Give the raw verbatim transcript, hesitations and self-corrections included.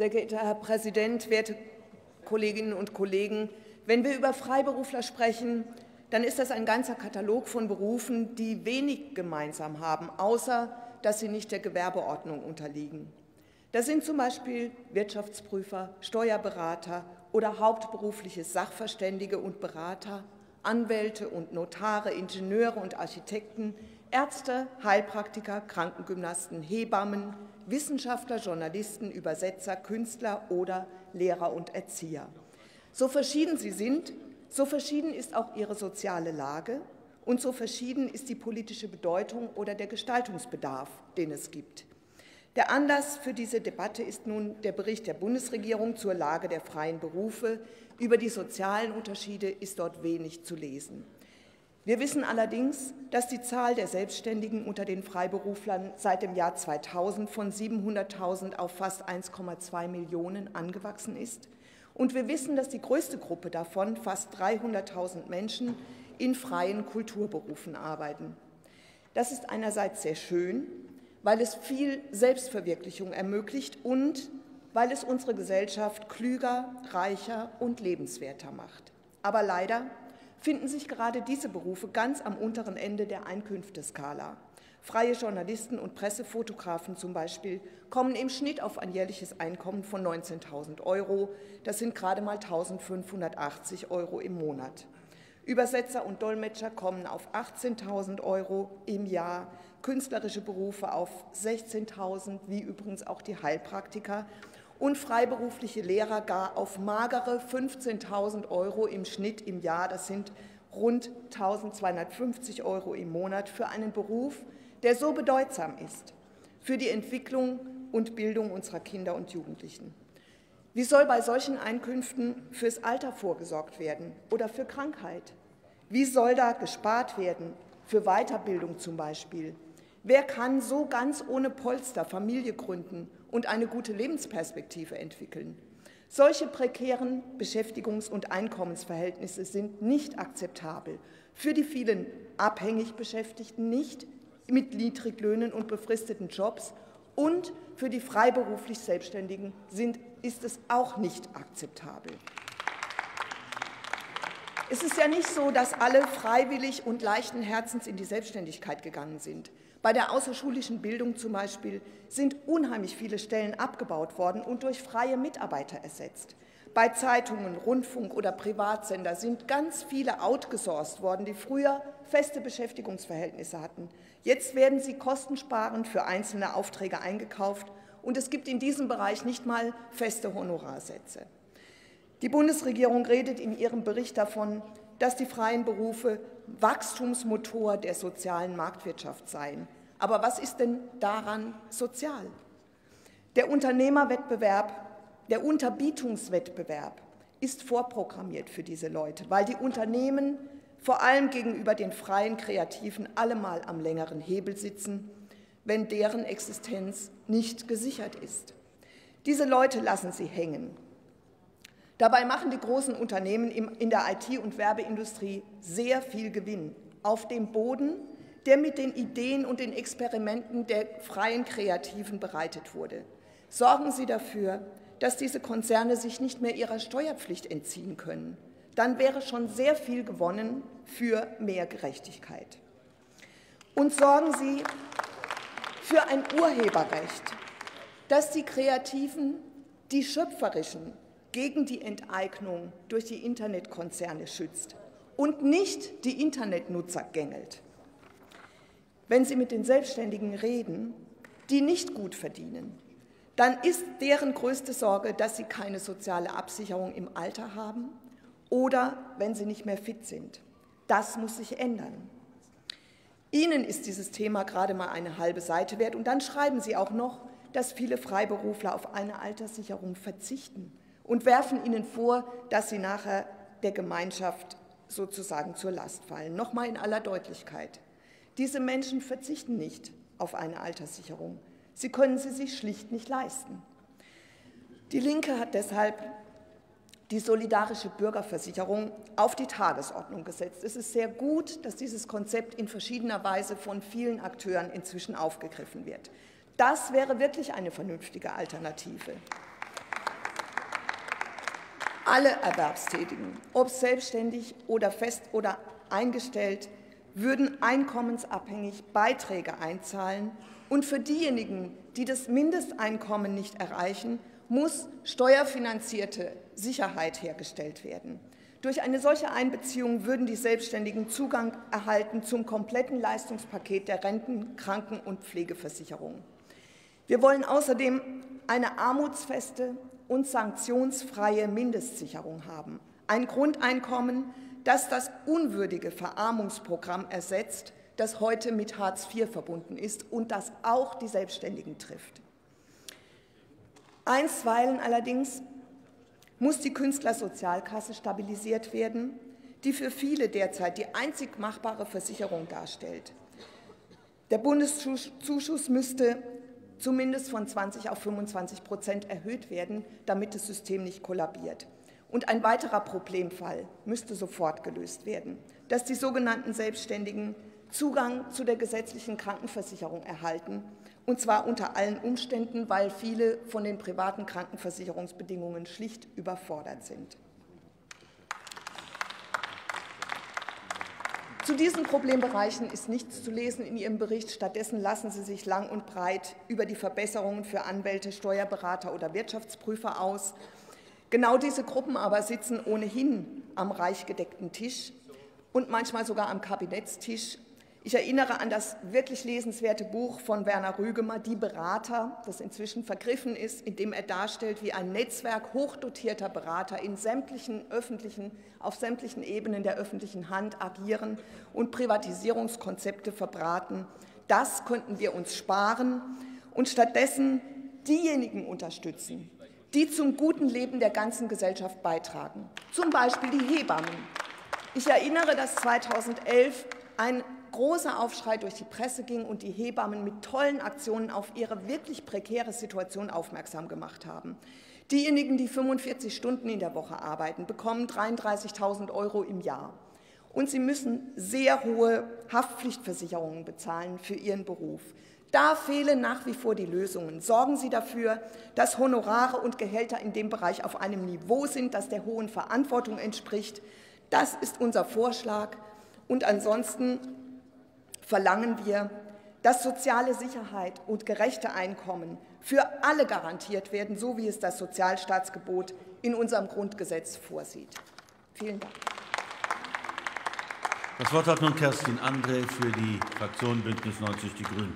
Sehr geehrter Herr Präsident, werte Kolleginnen und Kollegen, wenn wir über Freiberufler sprechen, dann ist das ein ganzer Katalog von Berufen, die wenig gemeinsam haben, außer dass sie nicht der Gewerbeordnung unterliegen. Das sind zum Beispiel Wirtschaftsprüfer, Steuerberater oder hauptberufliche Sachverständige und Berater, Anwälte und Notare, Ingenieure und Architekten, Ärzte, Heilpraktiker, Krankengymnasten, Hebammen, Wissenschaftler, Journalisten, Übersetzer, Künstler oder Lehrer und Erzieher. So verschieden sie sind, so verschieden ist auch ihre soziale Lage und so verschieden ist die politische Bedeutung oder der Gestaltungsbedarf, den es gibt. Der Anlass für diese Debatte ist nun der Bericht der Bundesregierung zur Lage der freien Berufe. Über die sozialen Unterschiede ist dort wenig zu lesen. Wir wissen allerdings, dass die Zahl der Selbstständigen unter den Freiberuflern seit dem Jahr zweitausend von siebenhunderttausend auf fast eins Komma zwei Millionen angewachsen ist. Und wir wissen, dass die größte Gruppe davon, fast dreihunderttausend Menschen, in freien Kulturberufen arbeiten. Das ist einerseits sehr schön, weil es viel Selbstverwirklichung ermöglicht und weil es unsere Gesellschaft klüger, reicher und lebenswerter macht. Aber leider finden sich gerade diese Berufe ganz am unteren Ende der Einkünfteskala. Freie Journalisten und Pressefotografen zum Beispiel kommen im Schnitt auf ein jährliches Einkommen von neunzehntausend Euro. Das sind gerade mal eintausendfünfhundertachtzig Euro im Monat. Übersetzer und Dolmetscher kommen auf achtzehntausend Euro im Jahr, künstlerische Berufe auf sechzehntausend, wie übrigens auch die Heilpraktiker, und freiberufliche Lehrer gar auf magere fünfzehntausend Euro im Schnitt im Jahr. Das sind rund eintausendzweihundertfünfzig Euro im Monat für einen Beruf, der so bedeutsam ist für die Entwicklung und Bildung unserer Kinder und Jugendlichen. Wie soll bei solchen Einkünften fürs Alter vorgesorgt werden oder für Krankheit? Wie soll da gespart werden, für Weiterbildung zum Beispiel? Wer kann so ganz ohne Polster Familie gründen und eine gute Lebensperspektive entwickeln? Solche prekären Beschäftigungs- und Einkommensverhältnisse sind nicht akzeptabel, für die vielen abhängig Beschäftigten nicht, mit Niedriglöhnen und befristeten Jobs, und für die freiberuflich Selbstständigen sind, ist es auch nicht akzeptabel. Es ist ja nicht so, dass alle freiwillig und leichten Herzens in die Selbstständigkeit gegangen sind. Bei der außerschulischen Bildung zum Beispiel sind unheimlich viele Stellen abgebaut worden und durch freie Mitarbeiter ersetzt. Bei Zeitungen, Rundfunk oder Privatsender sind ganz viele outgesourced worden, die früher feste Beschäftigungsverhältnisse hatten. Jetzt werden sie kostensparend für einzelne Aufträge eingekauft, und es gibt in diesem Bereich nicht mal feste Honorarsätze. Die Bundesregierung redet in ihrem Bericht davon, dass die freien Berufe Wachstumsmotor der sozialen Marktwirtschaft seien. Aber was ist denn daran sozial? Der Unternehmerwettbewerb, der Unterbietungswettbewerb ist vorprogrammiert für diese Leute, weil die Unternehmen vor allem gegenüber den freien Kreativen allemal am längeren Hebel sitzen, wenn deren Existenz nicht gesichert ist. Diese Leute lassen sie hängen. Dabei machen die großen Unternehmen in der I T- und Werbeindustrie sehr viel Gewinn auf dem Boden, der mit den Ideen und den Experimenten der freien Kreativen bereitet wurde. Sorgen Sie dafür, dass diese Konzerne sich nicht mehr ihrer Steuerpflicht entziehen können. Dann wäre schon sehr viel gewonnen für mehr Gerechtigkeit. Und sorgen Sie für ein Urheberrecht, das die Kreativen, die Schöpferischen, gegen die Enteignung durch die Internetkonzerne schützt und nicht die Internetnutzer gängelt. Wenn Sie mit den Selbstständigen reden, die nicht gut verdienen, dann ist deren größte Sorge, dass sie keine soziale Absicherung im Alter haben oder wenn sie nicht mehr fit sind. Das muss sich ändern. Ihnen ist dieses Thema gerade mal eine halbe Seite wert, und dann schreiben Sie auch noch, dass viele Freiberufler auf eine Alterssicherung verzichten und werfen Ihnen vor, dass Sie nachher der Gemeinschaft sozusagen zur Last fallen. Nochmal in aller Deutlichkeit: Diese Menschen verzichten nicht auf eine Alterssicherung. Sie können sie sich schlicht nicht leisten. Die Linke hat deshalb die solidarische Bürgerversicherung auf die Tagesordnung gesetzt. Es ist sehr gut, dass dieses Konzept in verschiedener Weise von vielen Akteuren inzwischen aufgegriffen wird. Das wäre wirklich eine vernünftige Alternative. Alle Erwerbstätigen, ob selbstständig oder fest oder eingestellt, würden einkommensabhängig Beiträge einzahlen. Und für diejenigen, die das Mindesteinkommen nicht erreichen, muss steuerfinanzierte Sicherheit hergestellt werden. Durch eine solche Einbeziehung würden die Selbstständigen Zugang erhalten zum kompletten Leistungspaket der Renten-, Kranken- und Pflegeversicherung. Wir wollen außerdem eine armutsfeste und sanktionsfreie Mindestsicherung haben, ein Grundeinkommen, das das unwürdige Verarmungsprogramm ersetzt, das heute mit Hartz vier verbunden ist und das auch die Selbstständigen trifft. Einstweilen allerdings muss die Künstlersozialkasse stabilisiert werden, die für viele derzeit die einzig machbare Versicherung darstellt. Der Bundeszuschuss müsste zumindest von zwanzig auf fünfundzwanzig Prozent erhöht werden, damit das System nicht kollabiert. Und ein weiterer Problemfall müsste sofort gelöst werden, dass die sogenannten Selbstständigen Zugang zu der gesetzlichen Krankenversicherung erhalten, und zwar unter allen Umständen, weil viele von den privaten Krankenversicherungsbedingungen schlicht überfordert sind. Zu diesen Problembereichen ist nichts zu lesen in Ihrem Bericht. Stattdessen lassen Sie sich lang und breit über die Verbesserungen für Anwälte, Steuerberater oder Wirtschaftsprüfer aus. Genau diese Gruppen aber sitzen ohnehin am reich gedeckten Tisch und manchmal sogar am Kabinettstisch. Ich erinnere an das wirklich lesenswerte Buch von Werner Rügemer, Die Berater, das inzwischen vergriffen ist, in dem er darstellt, wie ein Netzwerk hochdotierter Berater in sämtlichen öffentlichen, auf sämtlichen Ebenen der öffentlichen Hand agieren und Privatisierungskonzepte verbraten. Das könnten wir uns sparen und stattdessen diejenigen unterstützen, die zum guten Leben der ganzen Gesellschaft beitragen, zum Beispiel die Hebammen. Ich erinnere, dass zweitausendelf ein großer Aufschrei durch die Presse ging und die Hebammen mit tollen Aktionen auf ihre wirklich prekäre Situation aufmerksam gemacht haben. Diejenigen, die fünfundvierzig Stunden in der Woche arbeiten, bekommen dreiunddreißigtausend Euro im Jahr. Und sie müssen sehr hohe Haftpflichtversicherungen bezahlen für ihren Beruf. Da fehlen nach wie vor die Lösungen. Sorgen Sie dafür, dass Honorare und Gehälter in dem Bereich auf einem Niveau sind, das der hohen Verantwortung entspricht. Das ist unser Vorschlag. Und ansonsten verlangen wir, dass soziale Sicherheit und gerechte Einkommen für alle garantiert werden, so wie es das Sozialstaatsgebot in unserem Grundgesetz vorsieht. Vielen Dank. Das Wort hat nun Kerstin Andrä für die Fraktion Bündnis neunzig Die Grünen.